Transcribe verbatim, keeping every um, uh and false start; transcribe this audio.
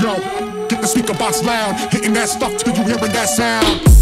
Yo, get the speaker box loud, hitting that stuff till you hearing that sound.